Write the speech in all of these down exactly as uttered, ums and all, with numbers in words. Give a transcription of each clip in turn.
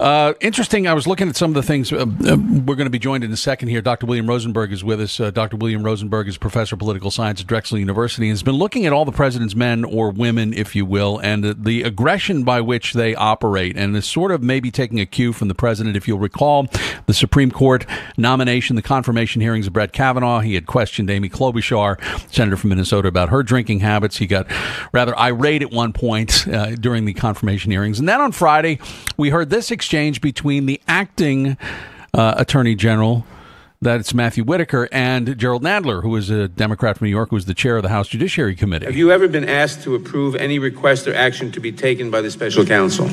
Uh, interesting. I was looking at some of the things. Uh, uh, we're going to be joined in a second here. Doctor William Rosenberg is with us. Uh, Doctor William Rosenberg is professor of political science at Drexel University and has been looking at all the president's men or women, if you will, and the, the aggression by which they operate, and is sort of maybe taking a cue from the president. If you'll recall, the Supreme Court nomination, the confirmation hearings of Brett Kavanaugh, he had questioned Amy Klobuchar, senator from Minnesota, about her drinking habits. He got rather irate at one point uh, during the confirmation hearings. And then on Friday, we heard this exchange. exchange between the acting uh, attorney general, that's Matthew Whitaker, and Gerald Nadler, who is a Democrat from New York, who is the chair of the House Judiciary Committee. Have you ever been asked to approve any request or action to be taken by the special counsel?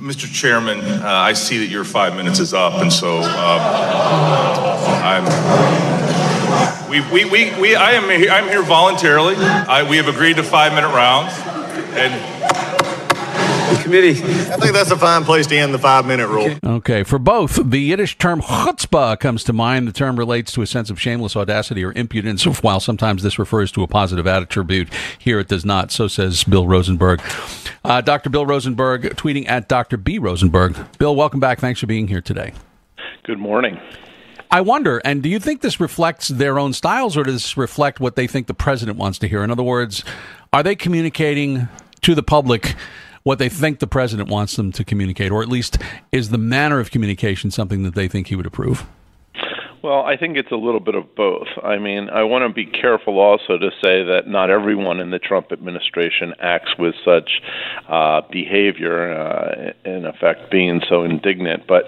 Mister Chairman, uh, I see that your five minutes is up, and so um, I'm, we, we, we, we, I am here, I'm here voluntarily. I, we have agreed to five-minute rounds, and... Committee. I think that's a fine place to end the five-minute rule. Okay. For both, the Yiddish term chutzpah comes to mind. The term relates to a sense of shameless audacity or impudence, while sometimes this refers to a positive attribute. Here it does not, so says Bill Rosenberg. Uh, Doctor Bill Rosenberg, tweeting at Doctor B. Rosenberg. Bill, welcome back. Thanks for being here today. Good morning. I wonder, and do you think this reflects their own styles, or does this reflect what they think the president wants to hear? In other words, are they communicating to the public what they think the president wants them to communicate, or at least is the manner of communication something that they think he would approve? Well, I think it's a little bit of both. I mean, I want to be careful also to say that not everyone in the Trump administration acts with such uh, behavior, uh, in effect being so indignant. But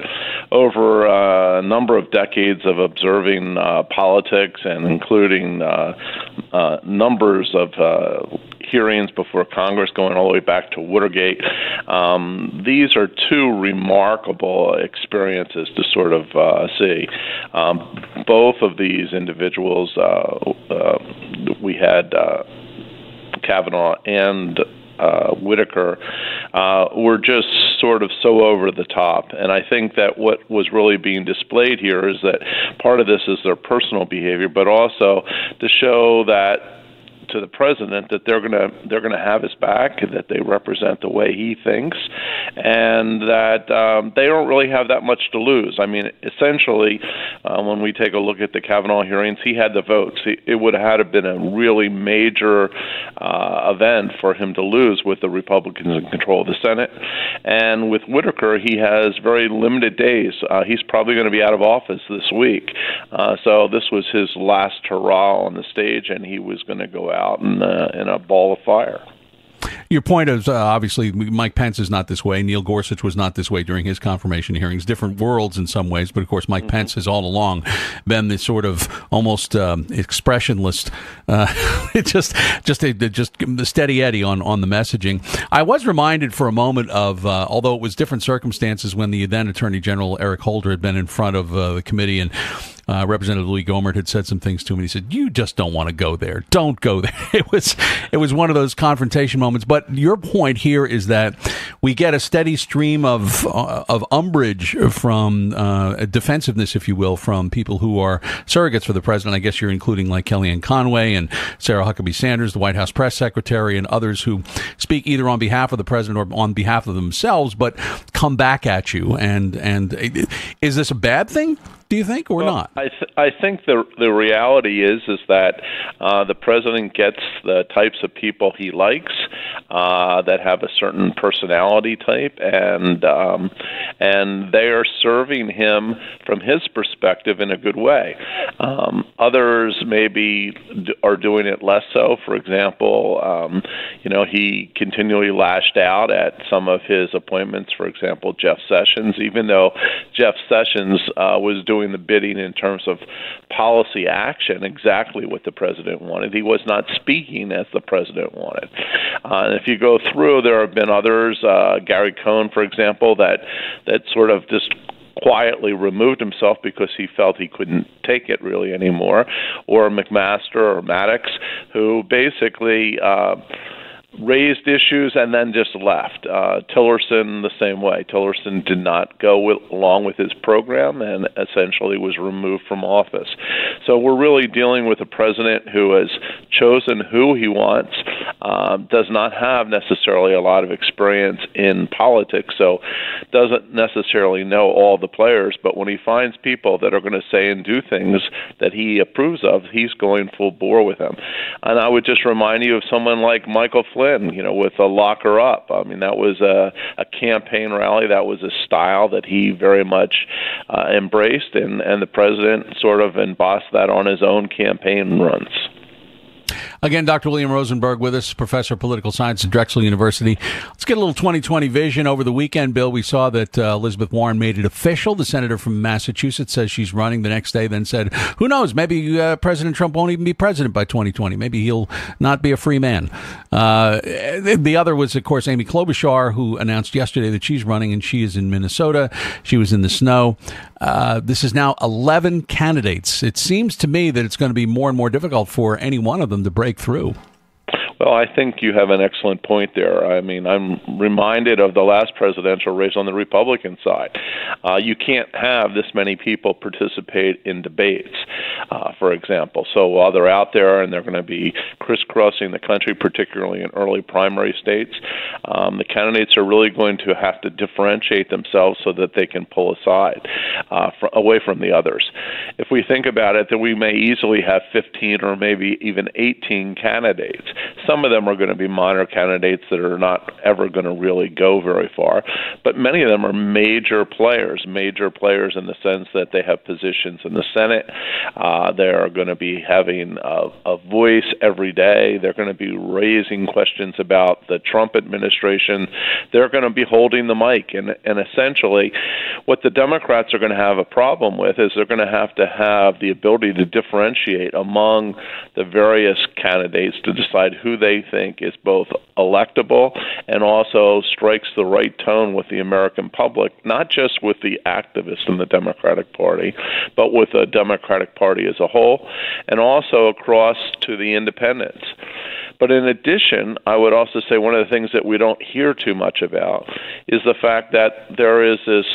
over uh, a number of decades of observing uh, politics and including uh, uh, numbers of uh, hearings before Congress going all the way back to Watergate, um, these are two remarkable experiences to sort of uh, see. Um, Both of these individuals, uh, uh, we had uh, Kavanaugh and uh, Whitaker, uh, were just sort of so over the top. And I think that what was really being displayed here is that part of this is their personal behavior, but also to show that to the president that they're going to they're going to have his back, that they represent the way he thinks, and that um, they don't really have that much to lose. I mean, essentially, uh, when we take a look at the Kavanaugh hearings, he had the votes. He, it would have had to been a really major uh, event for him to lose with the Republicans in control of the Senate. And with Whitaker, he has very limited days. Uh, he's probably going to be out of office this week. Uh, so this was his last hurrah on the stage, and he was going to go out out in, uh, in a ball of fire. Your point is, uh, obviously, Mike Pence is not this way. Neil Gorsuch was not this way during his confirmation hearings. Different worlds in some ways, but of course, Mike mm-hmm. Pence has all along been this sort of almost um, expressionless, uh, just just a, just the steady Eddie on, on the messaging. I was reminded for a moment of, uh, although it was different circumstances, when the then Attorney General Eric Holder had been in front of uh, the committee, and Uh, Representative Louie Gohmert had said some things to him, and he said, "You just don't want to go there. Don't go there." It was it was one of those confrontation moments. But your point here is that we get a steady stream of uh, of umbrage from uh, defensiveness, if you will, from people who are surrogates for the president. I guess you're including like Kellyanne Conway and Sarah Huckabee Sanders, the White House press secretary, and others who speak either on behalf of the president or on behalf of themselves, but come back at you. And and is this a bad thing, do you think, or well, not? I, th- I think the the reality is is that uh, the president gets the types of people he likes uh, that have a certain personality type, and um, and they are serving him from his perspective in a good way. Um, others maybe d- are doing it less so. For example, um, you know, he continually lashed out at some of his appointments. For example, Jeff Sessions, even though Jeff Sessions uh, was doing the bidding in terms of policy action, exactly what the president wanted. He was not speaking as the president wanted. Uh, and if you go through, there have been others, uh, Gary Cohn, for example, that that sort of just quietly removed himself because he felt he couldn't take it really anymore, or McMaster or Maddox, who basically uh, raised issues and then just left. Uh, Tillerson the same way. Tillerson did not go with, along with his program, and essentially was removed from office. So we're really dealing with a president who has chosen who he wants uh, does not have necessarily a lot of experience in politics, so doesn't necessarily know all the players. But when he finds people that are going to say and do things that he approves of, he's going full bore with them. And I would just remind you of someone like Michael Flynn, you know, with a lock her up. I mean, that was a, a campaign rally. That was a style that he very much uh, embraced, and, and the president sort of embossed that on his own campaign runs. Again, Doctor William Rosenberg with us, professor of political science at Drexel University. Let's get a little twenty twenty vision. Over the weekend, Bill, we saw that uh, Elizabeth Warren made it official. The senator from Massachusetts says she's running the next day, then said, who knows, maybe uh, President Trump won't even be president by twenty twenty. Maybe he'll not be a free man. Uh, the other was, of course, Amy Klobuchar, who announced yesterday that she's running, and she is in Minnesota. She was in the snow. Uh, this is now eleven candidates. It seems to me that it's going to be more and more difficult for any one of them to break through. Well, I think you have an excellent point there. I mean, I'm reminded of the last presidential race on the Republican side. Uh, you can't have this many people participate in debates, uh, for example. So while they're out there and they're going to be crisscrossing the country, particularly in early primary states, um, the candidates are really going to have to differentiate themselves so that they can pull aside, uh, fr- away from the others. If we think about it, then we may easily have fifteen or maybe even eighteen candidates. Some of them are going to be minor candidates that are not ever going to really go very far, but many of them are major players, major players in the sense that they have positions in the Senate. Uh, they are going to be having a, a voice every day. They're going to be raising questions about the Trump administration. They're going to be holding the mic. And, and essentially, what the Democrats are going to have a problem with is they're going to have to have the ability to differentiate among the various candidates to decide who they think is both electable and also strikes the right tone with the American public, not just with the activists in the Democratic Party, but with the Democratic Party as a whole, and also across to the independents. But in addition, I would also say one of the things that we don't hear too much about is the fact that there is this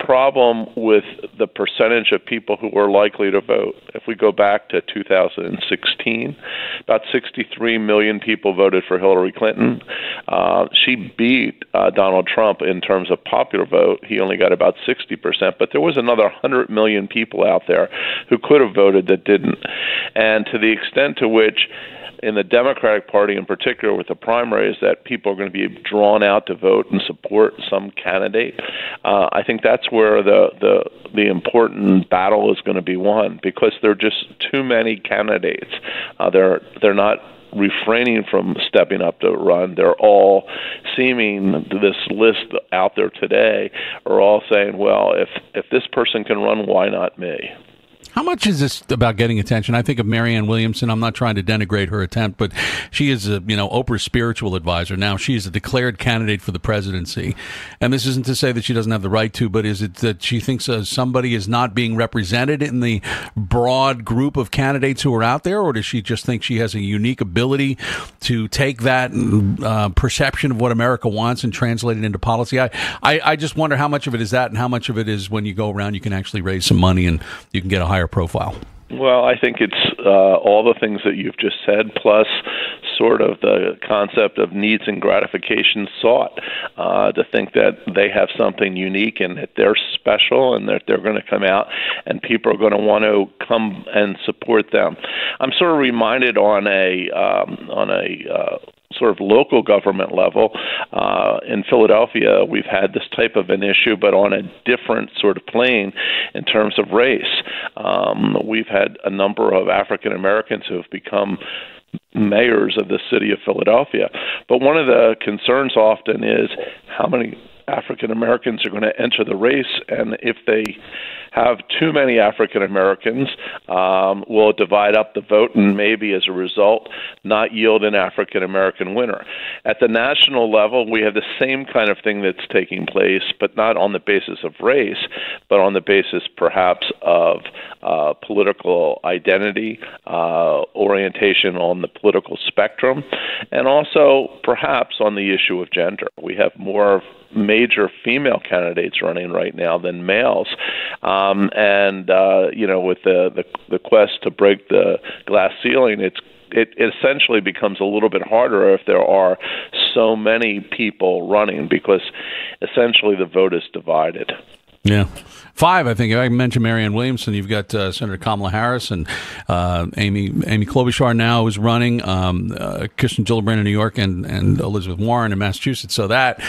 problem with the percentage of people who are likely to vote. If we go back to two thousand sixteen, about sixty-three million people voted for Hillary Clinton. Uh, she beat uh, Donald Trump in terms of popular vote. He only got about sixty percent, but there was another one hundred million people out there who could have voted that didn't. And to the extent to which in the Democratic Party in particular with the primaries that people are going to be drawn out to vote and support some candidate, uh, I think that's where the, the the important battle is going to be won, because there are just too many candidates. Uh, they're they're not refraining from stepping up to run. They're all seeming, this list out there today, are all saying, well, if, if this person can run, why not me? How much is this about getting attention? I think of Marianne Williamson. I'm not trying to denigrate her attempt, but she is, a, you know, Oprah's spiritual advisor. Now she is a declared candidate for the presidency. And this isn't to say that she doesn't have the right to, but is it that she thinks uh, somebody is not being represented in the broad group of candidates who are out there? Or does she just think she has a unique ability to take that uh, perception of what America wants and translate it into policy? I, I, I just wonder how much of it is that and how much of it is when you go around, you can actually raise some money and you can get a higher profile. Well, I think it's uh, all the things that you've just said, plus sort of the concept of needs and gratification sought, uh, to think that they have something unique and that they're special and that they're going to come out and people are going to want to come and support them. I'm sort of reminded on a um, on a uh, sort of local government level. Uh, in Philadelphia, we've had this type of an issue, but on a different sort of plane in terms of race. Um, we've had a number of African Americans who have become mayors of the city of Philadelphia. But one of the concerns often is how many African Americans are going to enter the race, and if they have too many African Americans, um, will divide up the vote and maybe as a result not yield an African American winner. At the national level, we have the same kind of thing that's taking place, but not on the basis of race, but on the basis perhaps of uh, political identity, uh, orientation on the political spectrum, and also perhaps on the issue of gender. We have more major female candidates running right now than males. Um, and, uh, you know, with the, the, the quest to break the glass ceiling, it's It essentially becomes a little bit harder if there are so many people running, because essentially the vote is divided. Yeah. Five, I think. I mentioned Marianne Williamson. You've got uh, Senator Kamala Harris, and uh, Amy Amy Klobuchar now is running, um, uh, Kristen Gillibrand in New York, and, and Elizabeth Warren in Massachusetts. So that...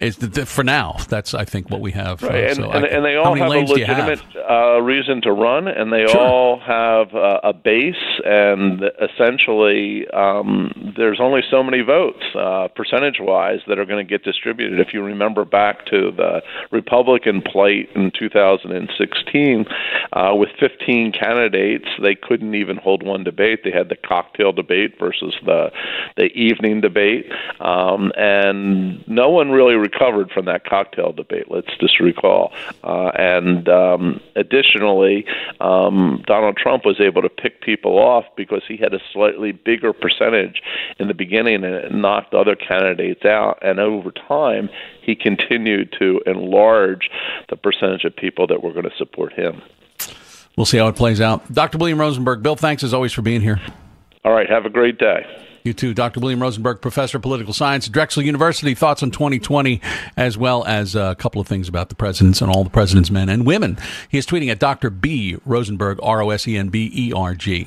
Is the, the, for now, that's, I think, what we have. Right. Uh, and, so and, I, and they all have a legitimate have? Uh, reason to run, and they sure. all have uh, a base, and essentially um, there's only so many votes, uh, percentage-wise, that are going to get distributed. If you remember back to the Republican plight in two thousand sixteen, uh, with fifteen candidates, they couldn't even hold one debate. They had the cocktail debate versus the, the evening debate, um, and no one really recovered from that cocktail debate, let's just recall. Uh, and um, additionally, um, Donald Trump was able to pick people off because he had a slightly bigger percentage in the beginning, and it knocked other candidates out. And over time, he continued to enlarge the percentage of people that were going to support him. We'll see how it plays out. Doctor William Rosenberg, Bill, thanks as always for being here. All right, have a great day. You too. Doctor William Rosenberg, professor of political science at Drexel University. Thoughts on twenty twenty, as well as a couple of things about the presidents and all the president's men and women. He is tweeting at Doctor B Rosenberg, R O S E N B E R G.